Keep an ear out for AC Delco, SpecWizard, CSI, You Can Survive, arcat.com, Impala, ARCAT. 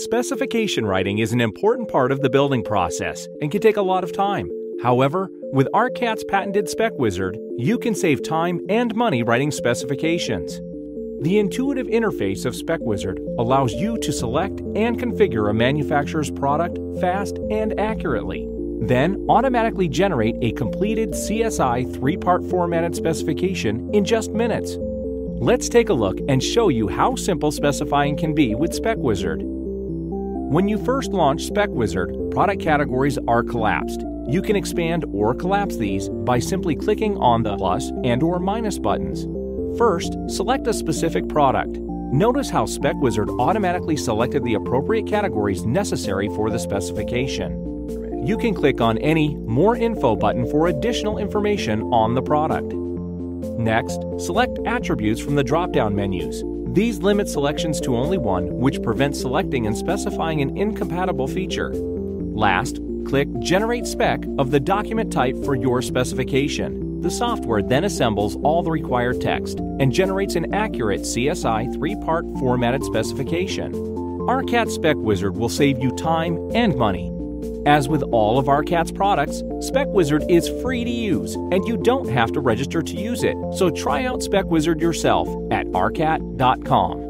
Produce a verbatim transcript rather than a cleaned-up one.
Specification writing is an important part of the building process and can take a lot of time. However, with ARCAT's patented SpecWizard, you can save time and money writing specifications. The intuitive interface of SpecWizard allows you to select and configure a manufacturer's product fast and accurately, then automatically generate a completed C S I three-part formatted specification in just minutes. Let's take a look and show you how simple specifying can be with SpecWizard. When you first launch SpecWizard, product categories are collapsed. You can expand or collapse these by simply clicking on the plus and or minus buttons. First, select a specific product. Notice how SpecWizard automatically selected the appropriate categories necessary for the specification. You can click on any More Info button for additional information on the product. Next, select attributes from the drop-down menus. These limit selections to only one, which prevents selecting and specifying an incompatible feature. Last, click Generate Spec of the document type for your specification. The software then assembles all the required text and generates an accurate C S I three-part formatted specification. ARCAT SpecWizard will save you time and money. As with all of ARCAT's products, SpecWizard is free to use and you don't have to register to use it. So try out SpecWizard yourself at arcat dot com.